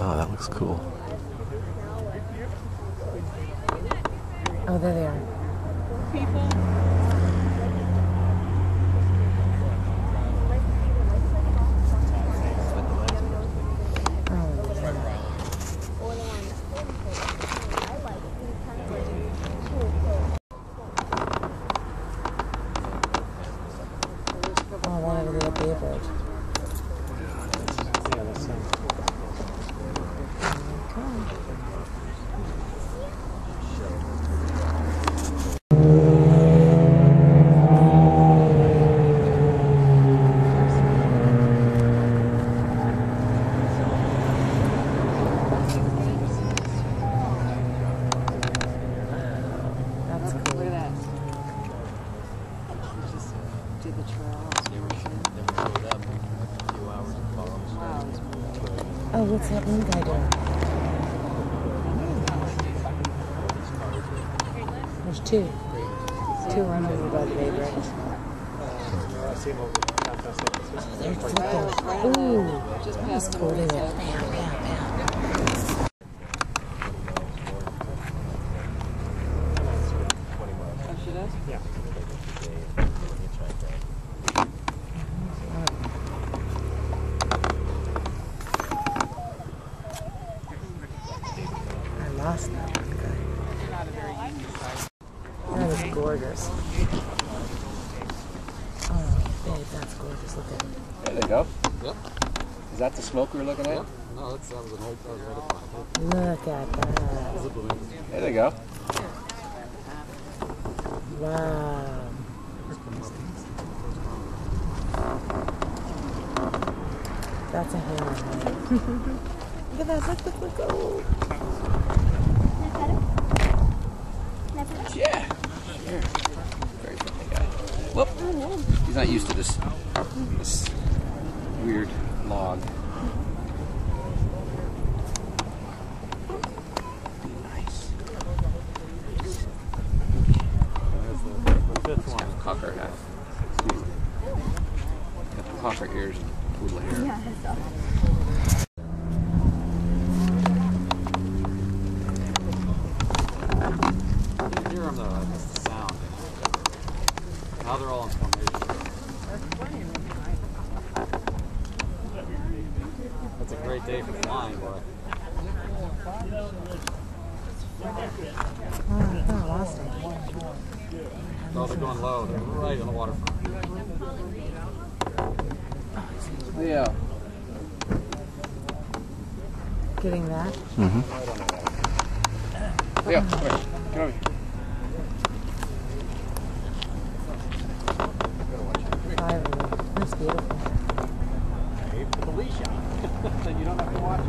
Oh, that looks cool. Oh, there they are. People. Oh, I wanted a little beverage. Oh, what's that one guy doing? There's two run over by the bay bridge. Ooh, just past the border there. Bam, bam, bam. That is gorgeous. Oh, babe, that's gorgeous. Look at it. There they go. Yep. Is that the smoke we were looking at? Yep. No, that was an old one. Look at that. There they go. Wow. That's a hammerhead. Look at that. Look, look, look. Oh. Yeah, sure. Very friendly guy. Whoop. He's not used to this weird log. Nice. There's the cocker guy. Got the cocker ears and poodle hair. Yeah, that's awesome. Now they're all in formation. That's a great day for flying, boy. No, they're going low. They're right on the waterfront. Yeah. Getting that? Mm-hmm. Yeah, come here. Get over here. You don't have to watch it.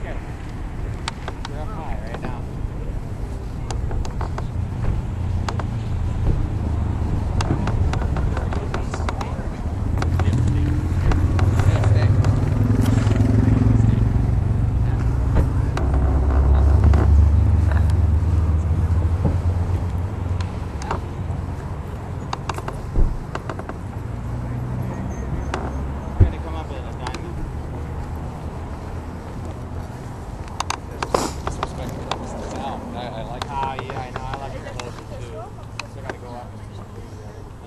Okay. They're up high right now.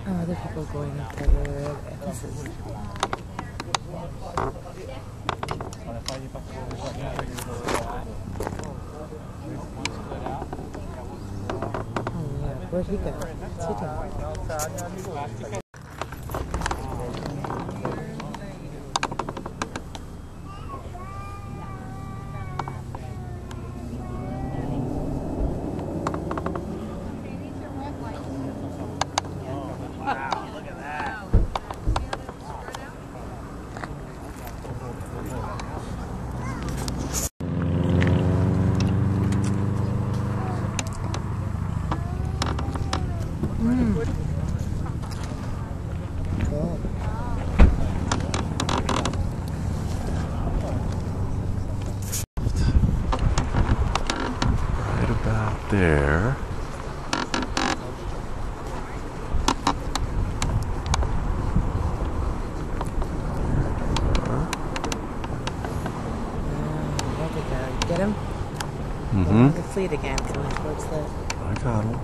Other people going up there. This is. Oh, yeah. Where'd he go? What's he doing? There. see the game coming towards the... I got it.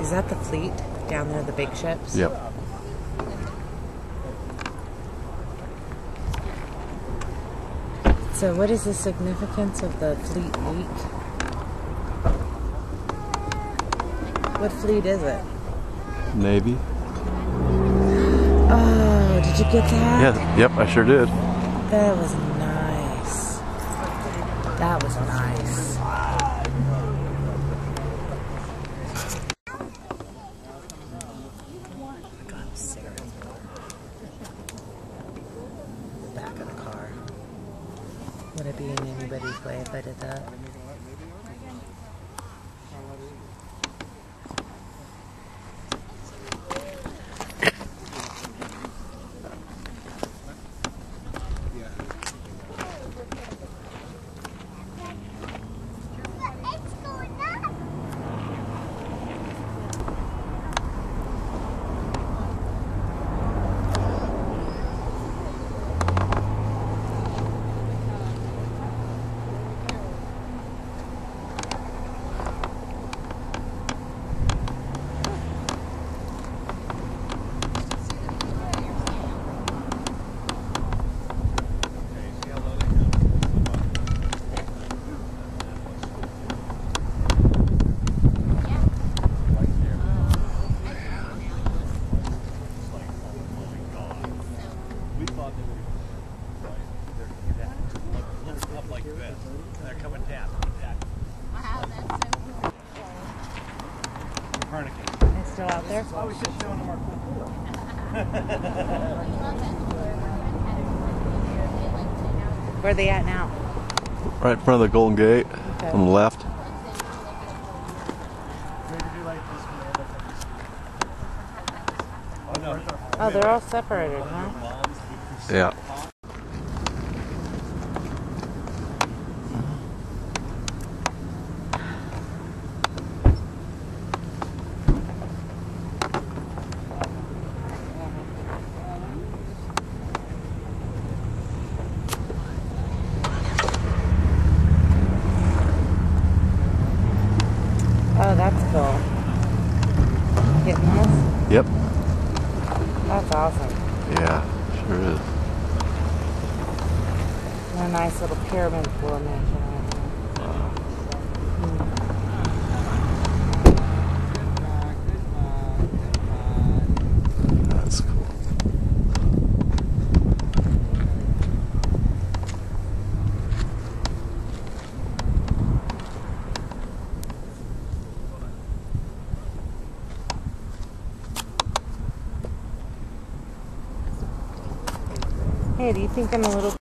Is that the fleet down there, the big ships? Yep. So what is the significance of the Fleet Week? What fleet is it? Navy. Oh, did you get that? Yeah, yep, I sure did. That was nice. That was nice. The back of the car. Would it be in anybody's way if I did that? It's still out there? I was just showing them our pool. Where are they at now? Right in front of the Golden Gate, okay. On the left. Oh, they're all separated, huh? Yeah. Oh, that's cool. Getting this? Yep. That's awesome. Yeah, sure is. And a nice little pyramid pool mansion right there. Wow. That's cool. Hey, do you think I'm a little...